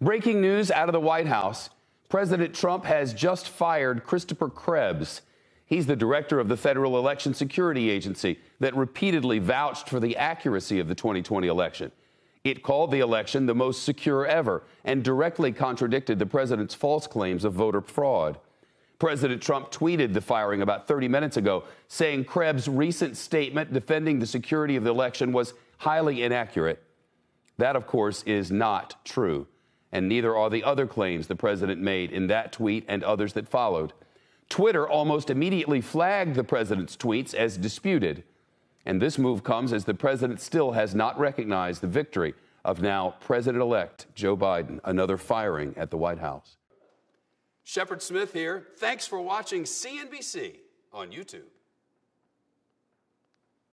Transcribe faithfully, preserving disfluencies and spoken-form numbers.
Breaking news out of the White House. President Trump has just fired Christopher Krebs. He's the director of the Federal Election Security Agency that repeatedly vouched for the accuracy of the twenty twenty election. It called the election the most secure ever and directly contradicted the president's false claims of voter fraud. President Trump tweeted the firing about thirty minutes ago, saying Krebs' recent statement defending the security of the election was highly inaccurate. That, of course, is not true, and neither are the other claims the president made in that tweet and others that followed. Twitter almost immediately flagged the president's tweets as disputed, and this move comes as the president still has not recognized the victory of now President-elect Joe Biden, another firing at the White House. Shepard Smith here. Thanks for watching C N B C on YouTube.